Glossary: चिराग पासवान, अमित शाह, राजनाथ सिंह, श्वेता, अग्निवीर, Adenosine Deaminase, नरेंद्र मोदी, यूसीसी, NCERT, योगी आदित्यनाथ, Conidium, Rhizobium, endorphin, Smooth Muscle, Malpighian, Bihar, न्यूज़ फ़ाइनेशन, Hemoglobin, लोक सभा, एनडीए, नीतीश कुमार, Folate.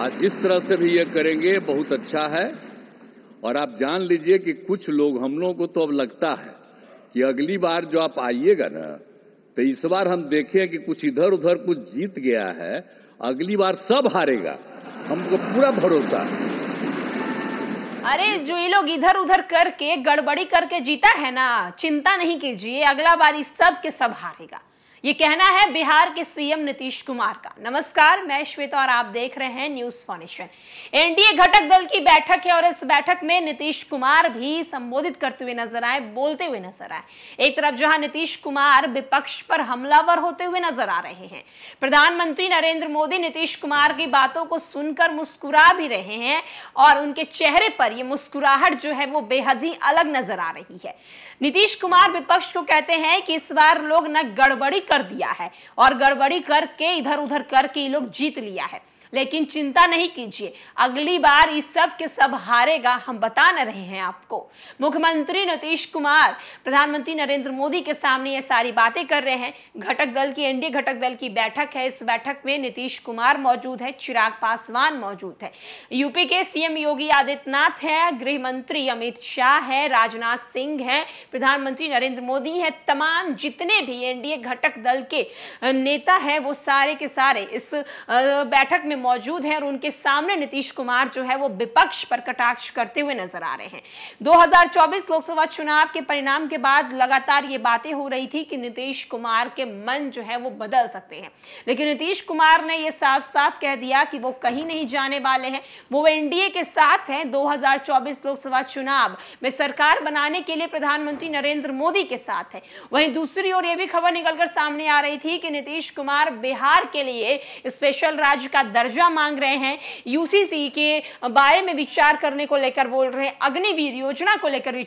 आज इस तरह से भी ये करेंगे बहुत अच्छा है। और आप जान लीजिए कि कुछ लोग, हम लोगों को तो अब लगता है कि अगली बार जो आप आइएगा ना, तो इस बार हम देखें कि कुछ इधर उधर कुछ जीत गया है, अगली बार सब हारेगा, हमको पूरा भरोसा है। अरे जो ये लोग इधर उधर करके गड़बड़ी करके जीता है ना, चिंता नहीं कीजिए, अगला बारी सब के सब हारेगा। ये कहना है बिहार के सीएम नीतीश कुमार का। नमस्कार, मैं श्वेता और आप देख रहे हैं न्यूज़ फ़ाइनेशन। एनडीए घटक दल की बैठक है और इस बैठक में नीतीश कुमार भी संबोधित करते हुए नजर आए, बोलते हुए नजर आए। एक तरफ जहां नीतीश कुमार विपक्ष पर हमलावर होते हुए नजर आ रहे हैं, प्रधानमंत्री नरेंद्र मोदी नीतीश कुमार की बातों को सुनकर मुस्कुरा भी रहे हैं और उनके चेहरे पर ये मुस्कुराहट जो है वो बेहद ही अलग नजर आ रही है। नीतीश कुमार विपक्ष को कहते हैं कि इस बार लोग न गड़बड़ी कर दिया है और गड़बड़ी करके इधर उधर करके लोग जीत लिया है, लेकिन चिंता नहीं कीजिए, अगली बार इस सब के सब हारेगा, हम बता न रहे हैं आपको। मुख्यमंत्री नीतीश कुमार प्रधानमंत्री नरेंद्र मोदी के सामने ये सारी बातें कर रहे हैं। घटक दल की, एनडीए घटक दल की बैठक है, इस बैठक में नीतीश कुमार मौजूद है, चिराग पासवान मौजूद है, यूपी के सीएम योगी आदित्यनाथ है, गृह मंत्री अमित शाह है, राजनाथ सिंह है, प्रधानमंत्री नरेंद्र मोदी है। तमाम जितने भी एनडीए घटक दल के नेता है वो सारे के सारे इस बैठक में मौजूद हैं और उनके सामने नीतीश कुमार जो है वो विपक्ष पर कटाक्ष करते हुए नजर आ रहे हैं। 2024 लोकसभा चुनाव के परिणाम के बाद लगातार ये बातें हो रही थी कि नीतीश कुमार के मन जो है वो बदल सकते हैं, लेकिन नीतीश कुमार ने ये साफ साफ कह दिया कि वो कहीं नहीं जाने वाले हैं, वो एनडीए के साथ हैं, 2024 लोकसभा चुनाव में सरकार बनाने के लिए प्रधानमंत्री नरेंद्र मोदी के साथ है। वहीं दूसरी ओर यह भी खबर निकलकर सामने आ रही थी कि नीतीश कुमार बिहार के लिए स्पेशल राज्य का दर्जा मांग रहे हैं, यूसीसी के बारे में विचार करने को लेकर बोल रहे हैं, अग्निवीर योजना को लेकर